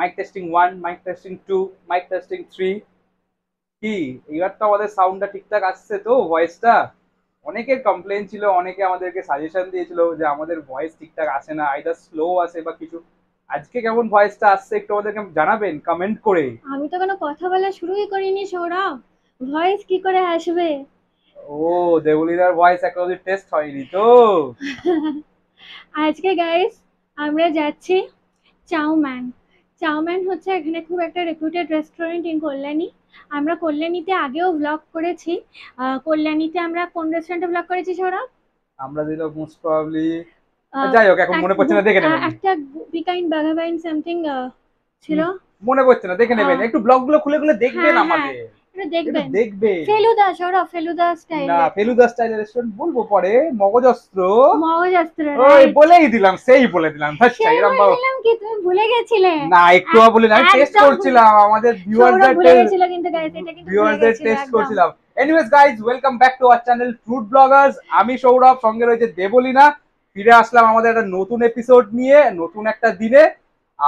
mic testing 1, mic testing 2, mic testing 3. কি এবার তো আমাদের সাউন্ডটা ঠিকঠাক আসছে তো ভয়েসটা? অনেকের কমপ্লেন ছিল, অনেকে আমাদেরকে সাজেশন দিয়েছিল যে আমাদের ভয়েস ঠিকঠাক আসে না, আইদার স্লো আসে বা কিছু। আজকে কেমন ভয়েসটা আসছে একটু আমাদেরকে জানাবেন কমেন্ট করে। আমি তো কোনো কথা বলা শুরুই করিনি সৌরভ, ভয়েস কি করে আসবে? ও দেবলীদার ভয়েস একদমই টেস্ট হয়নি তো। আজকে গাইস আমরা যাচ্ছি চাওম্যান। চাওম্যান হচ্ছে এখানে খুব একটা রেপুটেড রেস্টুরেন্ট ইন কল্যাণী। আমরা কল্যাণীতে আগেও ব্লগ করেছি। কল্যাণীতে আমরা কোন রেস্টুরেন্টে ব্লগ করেছি সৌরভ? আমরা যেটা মোস্ট প্রবাবলি যাই হোক এখন মনে পড়ছে না, দেখে নেবেন। একটা বি কাইন্ড বাগা বাইন সামথিং ছিল, মনে পড়ছে না, দেখে নেবেন। একটু ব্লগগুলো খুলে খুলে দেখবেন আমাদের, এটা দেখবেন দেখবেন। ফেলুদা সৌরভ, ফেলুদা স্টাইল না, ফেলুদা স্টাইল রেস্টুরেন্ট বলবো পরে। মগজস্ত্র, মগজস্ত্র ওই বলেই দিলাম, সেই বলে দিলাম। ফার্স্ট টাইম বললাম কি তুমি ভুলে গেছিলে? না একটু বলি না, টেস্ট করছিলাম আমাদের ভিউয়ারদের, ভুলে গেছিল কিন্তু गाइस এটা কিন্তু ভিউয়ারদের টেস্ট করছিলাম। Anyways guys welcome back to our channel fruit bloggers. আমি সৌরভ, সঙ্গে রয়েছে দেবলীনা। ফিরে আসলাম আমাদের একটা নতুন এপিসোড নিয়ে, নতুন একটা দিনে।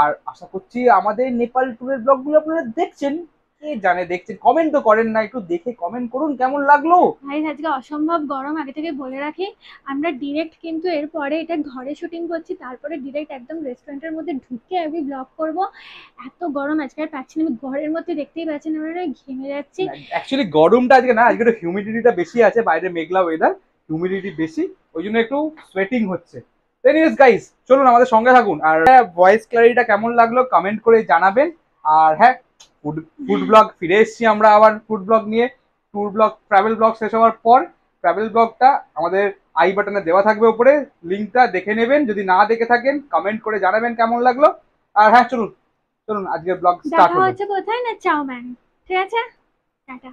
আর আশা করছি আমাদের নেপাল ট্যুরের ব্লগগুলো আপনারা দেখছেন, কে জানে দেখছেন, কমেন্ট তো করেন না, একটু দেখে কমেন্ট করুন কেমন লাগলো। ভাই আজকে অসম্ভব গরম, আগে থেকে বলে রাখি। আমরা ডিরেক্ট কিন্তু এরপরে এটা ঘরে শুটিং করছি, তারপরে ডিরেক্ট একদম রেস্টুরেন্টের মধ্যে ঢুকে আমি ব্লগ করব। এত গরম আজকে আর পাচ্ছি না, আমি ঘরের মধ্যে দেখতেই পাচ্ছি না, আমরা ঘেমে যাচ্ছি। অ্যাকচুয়ালি গরমটা আজকে না, আজকে একটু হিউমিডিটিটা বেশি আছে, বাইরে মেঘলা ওয়েদার, হিউমিডিটি বেশি, ওই জন্য একটু সোয়েটিং হচ্ছে। এনিওয়েজ গাইস চলুন আমাদের সঙ্গে থাকুন। আর ভয়েস ক্লারিটিটা কেমন লাগলো কমেন্ট করে জানাবেন। আর হ্যাঁ, ফুড ব্লগ ফিরে এসেছি আমরা আবার ফুড ব্লগ নিয়ে। ট্যুর ব্লগ, ট্রাভেল ব্লগ শেষ হওয়ার পর ট্রাভেল ব্লগটা আমাদের আই বাটনে দেওয়া থাকবে, উপরে লিঙ্কটা দেখে নেবেন। যদি না দেখে থাকেন কমেন্ট করে জানাবেন কেমন লাগলো। আর হ্যাঁ চলুন চলুন আজকের ব্লগ স্টার্ট করা হচ্ছে। কোথায় না চাওম্যান, ঠিক আছে tata.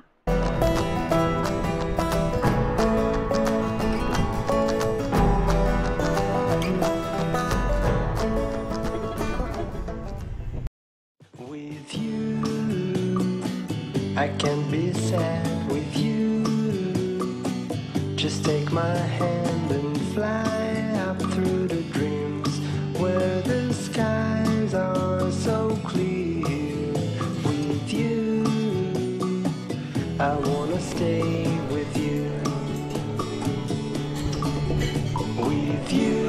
I can be sad with you, just take my hand and fly up through the dreams where the skies are so clear. With you I wanna stay with you. With you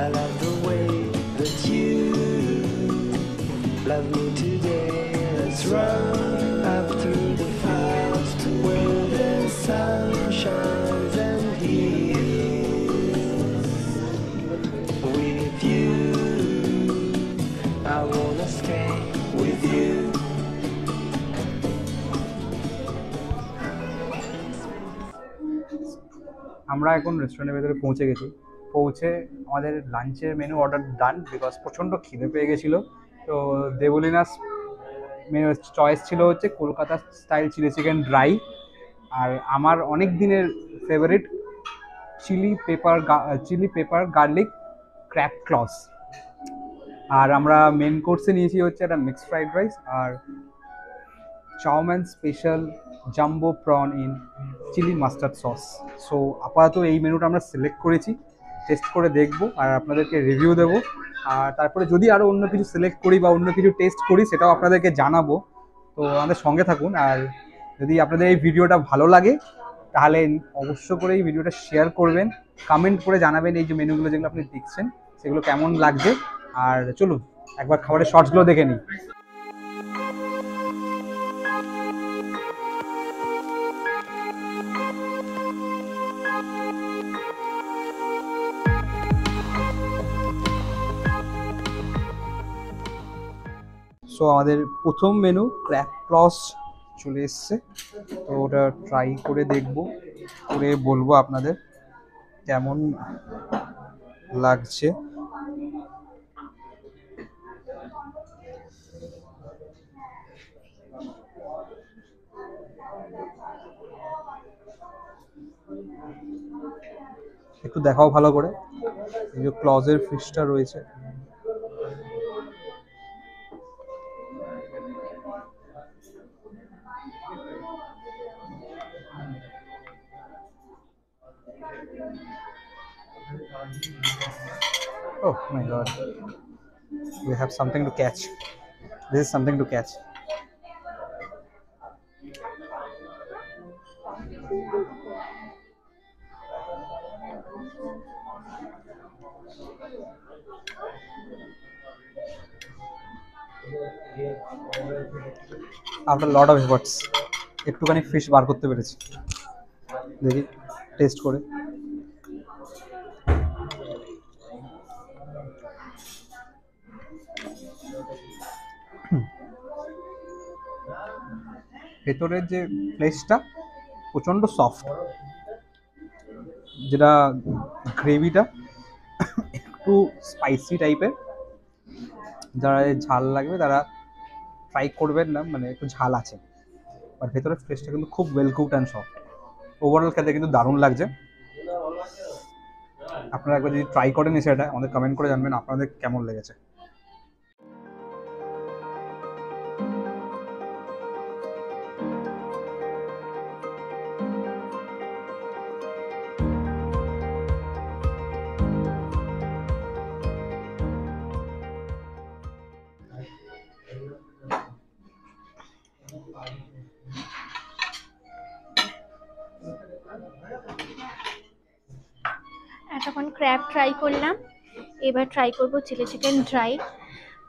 I love the way that you love me today. Let's run up through the fields to where the sun shines and heals. With you, I wanna stay with you. আমরা এখন রেস্টুরেন্টের ভেতরে পৌঁছে গেছি। পৌঁছে আমাদের লাঞ্চের menu order done, because প্রচণ্ড খিদে পেয়ে গেছিলো। তো দেবলীনা মেনু চয়েস ছিল হচ্ছে Kolkata style chilli chicken dry, আর আমার অনেক দিনের favourite chilli pepper garlic crab claws. আর আমরা মেন কোর্সে নিয়েছি হচ্ছে একটা মিক্সড ফ্রাইড রাইস আর Chowman special jumbo prawn in chilli mustard sauce. So আপাতত এই মেনুটা আমরা সিলেক্ট করেছি, টেস্ট করে দেখব আর আপনাদেরকে রিভিউ দেবো। আর তারপরে যদি আরও অন্য কিছু সিলেক্ট করি বা অন্য কিছু টেস্ট করি সেটাও আপনাদেরকে জানাবো। তো আমাদের সঙ্গে থাকুন। আর যদি আপনাদের এই ভিডিওটা ভালো লাগে তাহলে অবশ্য করে এই ভিডিওটা শেয়ার করবেন, কমেন্ট করে জানাবেন এই যে মেনুগুলো যেগুলো আপনি দেখছেন সেগুলো কেমন লাগছে। আর চলুন একবার খাবারের শর্টসগুলো দেখে নিই। তো আমাদের প্রথম মেনু ক্র্যাব ক্লস চলে এসছে, তো ওটা ট্রাই করে দেখব, করে বলবো আপনাদের কেমন লাগছে। একটু দেখাও ভালো করে, এই যে ক্লজের ফিশটা রয়েছে। Oh my god, We have something to catch. This is something to catch. After a lot of efforts, ektukhani fish bar korte perechi. Dekhi taste kore. ভেতরের যে ফ্লেশটা প্রচন্ড সফট, যেটা গ্রেভিটা একটু স্পাইসি টাইপের। যারা ঝাল লাগবে তারা ট্রাই করবেন না, মানে একটু ঝাল আছে, আর ভেতরের ফ্লেশটা কিন্তু খুব well cooked and soft. Overall খেতে কিন্তু দারুণ লাগছে। আপনারা একবার যদি ট্রাই করেন সেটা আমাদের কমেন্ট করে জানবেন আপনাদের কেমন লেগেছে। এতক্ষণ ক্র্যাব ট্রাই করলাম, এবার ট্রাই করব চিলি চিকেন ড্রাই।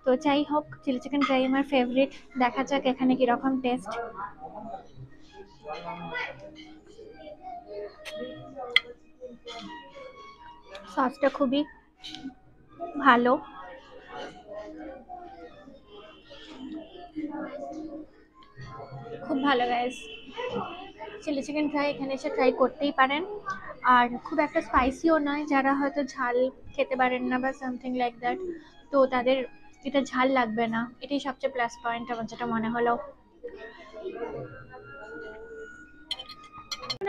তো যাই হোক, চিলি চিকেন ড্রাই আমার ফেভারিট, দেখা যাক এখানে কীরকম টেস্ট। সসটা খুবই ভালো। খুব ভালো গাইস, চিলি চিকেন ফ্রাই এখানে এসে ট্রাই করতেই পারেন। আর খুব একটা স্পাইসিও নয়, যারা হয়তো ঝাল খেতে পারেন না বা সামথিং লাইক দ্যাট, তো তাদের এটা ঝাল লাগবে না, এটাই সবচেয়ে প্লাস পয়েন্ট আমার যেটা মনে হলো।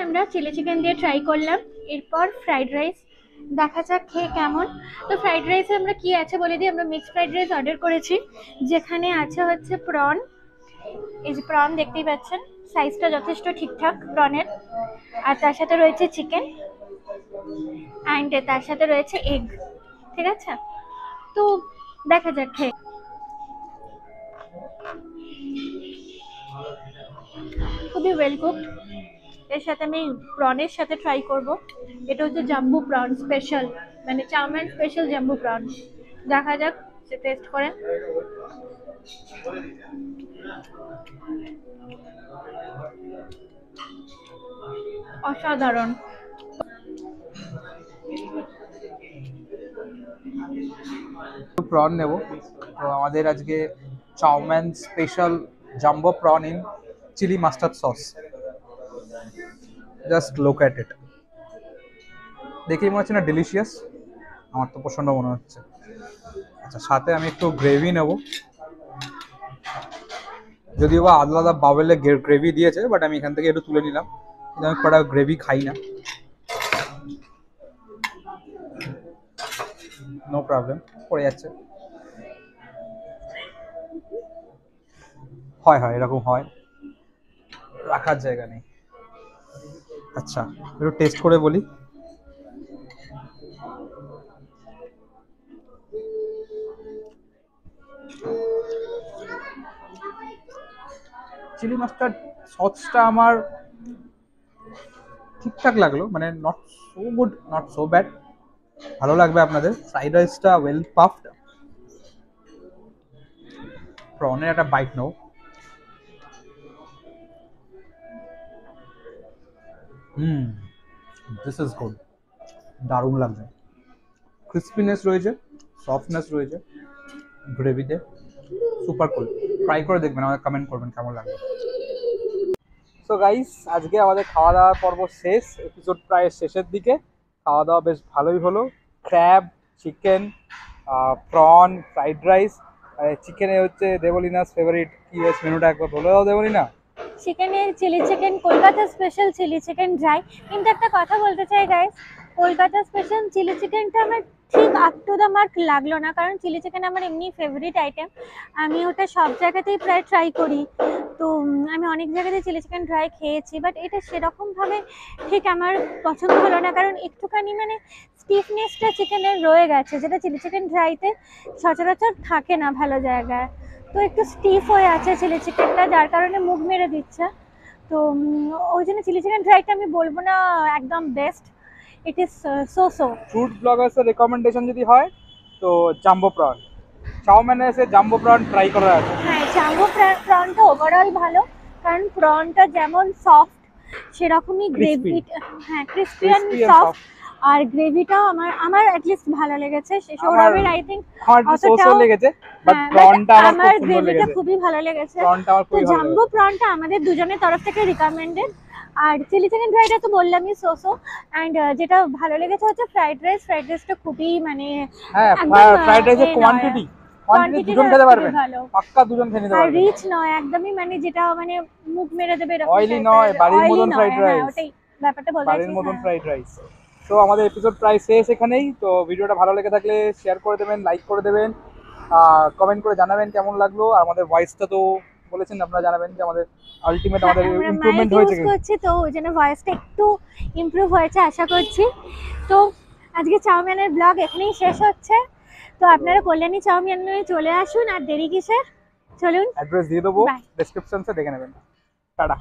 আমরা চিলি চিকেন দিয়ে ট্রাই করলাম, এরপর ফ্রাইড রাইস, দেখা যাক খেয়ে কেমন। তো ফ্রাইড রাইসে আমরা কি আছে বলে দিই, আমরা মিক্সড ফ্রাইড রাইস অর্ডার করেছি, যেখানে আছে হচ্ছে প্রন। এই যে প্রন দেখতেই পাচ্ছেন, সাইজটা যথেষ্ট ঠিকঠাক প্রনের। আর তার সাথে রয়েছে চিকেন অ্যান্ড তার সাথে রয়েছে এগ, ঠিক আছে? তো দেখা যাক খেয়ে। খুবই ওয়েল কুকড। এর সাথে আমি প্রনের সাথে ট্রাই করব, এটা হচ্ছে জাম্বু প্রন স্পেশাল, মানে চাউম্যান স্পেশাল জাম্বু প্রন। দেখা যাক টেস্ট করেন। অসাধারণ। প্রন নেব, তো আমাদের আজকে Chowman special jumbo prawn in chilli mustard sauce. Just look at it, দেখেই মনে হচ্ছে না ডিলিশিয়াস? আমার তো পছন্দ মনে হচ্ছে। আচ্ছা, সাথে আমি একটু গ্রেভি নেব, যদিও বা আলাদা আলাদা বাবেলে গ্রেভি দিয়েছে, বাট আমি এখান থেকে একটু তুলে নিলাম, কিন্তু আমি কটা গ্রেভি খাই না। নো প্রবলেম, পড়ে যাচ্ছে। হয় হয়, এরকম হয়, রাখার জায়গা নেই। আচ্ছা, একটু টেস্ট করে বলি। চিলি মাস্টার্ড সসটা আমার ঠিকঠাক লাগলো, মানে not so good not so bad, ভালো লাগবে আপনাদের। ফ্রাইড রাইসটা ওয়েল পাফড। প্রনের একটা বাইট নাও। দিস ইজ গুড, দারুণ লাগছে। ক্রিসপিনেস রয়েছে, সফটনেস রয়েছে গ্রেভিতে, সুপার কুল। ট্রাই করে দেখবেন, আমাদের কমেন্ট করবেন কেমন লাগবে। সো গাইস, আজকে আমাদের খাওয়া দাওয়ার পর্ব শেষ, এপিসোড প্রায় শেষের দিকে। খাওয়া দাওয়া বেশ ভালোই হলো, crab, chicken, prawn, fried rice. চিকেনে হচ্ছে দেবলিনাস ফেভারিট, কি বেশ মেনুটা একবার বলে দাও দেবলিনা। চিকেনের chilli chicken, Kolkata special chilli chicken dry. কিন্তু একটা কথা বলতে চাই গাইস, কলকাতা স্পেশাল চিলি চিকেনটা আমার ঠিক আপ টু দ্য মার্ক লাগলো না, কারণ চিলি চিকেন আমার এমনি ফেভারিট আইটেম। আমি ওটা সব জায়গাতেই প্রায় ট্রাই করি, তো আমি অনেক জায়গাতে চিলি চিকেন ট্রাই খেয়েছি, বাট এটা সেরকমভাবে ঠিক আমার পছন্দ হলো না, কারণ একটুখানি মানে স্টিফনেসটা চিকেনের রয়ে গেছে, যেটা চিলি চিকেন ড্রাইতে সচরাচর থাকে না ভালো জায়গায়। তো একটু স্টিফ হয়ে আছে চিলি চিকেনটা, যার কারণে মুখ মেরে দিচ্ছে। তো ওই জন্য চিলি চিকেন ড্রাইটা আমি বলবো না একদম best, it is so fruit vloggers recommendation jodi hoy to jumbo prawn chowman e se jumbo prawn try kora ache ha jumbo prawn to overall bhalo karon prawn ta jemon soft sherokomi gravy ha crispy and soft ar gravy ta amar at least bhalo legeche sheshorabir I think so legeche but prawn ta amar gravy ta khubi bhalo legeche prawn ta amar khubi jumbo prawn ta amader dujoner taraf theke recommended। আর chilli chicken ফ্রাইটা তো বললামই সোসো, and যেটা ভালো লেগেছে হচ্ছে fried rice. Fried রাইসটা খুবই মানে ফ্রাইড রাইসের কোয়ান্টিটি দুজন খেতে পারবে, পাক্কা দুজন খেতে পারবে। আর রিচ নয় একদমই, মানে যেটা মানে মুখ মেরে দেবে এরকম, অয়েলি নয়, বাড়ির মতন ফ্রাইড রাইস। ওটাই ব্যাপারটা বলছি, বাড়ির মতন ফ্রাইড রাইস। তো আমাদের এপিসোড প্রায় শেষ এখানেই। তো ভিডিওটা ভালো লেগে থাকলে শেয়ার করে দেবেন, লাইক করে দেবেন, কমেন্ট করে জানাবেন কেমন লাগলো। আর আমাদের ভয়েসটা তো বলেছেন আপনারা, জানাবেন যে আমাদের আলটিমেট আমাদের ইমপ্রুভমেন্ট হয়েছে কি, তো ওই জন্য ভয়েসটা একটু ইমপ্রুভ হয়েছে আশা করছি। তো আজকে চাউমিনের ব্লগ এখানেই শেষ হচ্ছে। তো আপনারা কল্যাণী চাউমিনে চলে আসুন, আর দেরি কিসের, চলুন অ্যাড্রেস দিয়ে দেবো ডেসক্রিপশনসে, দেখে নেবেন। টাটা।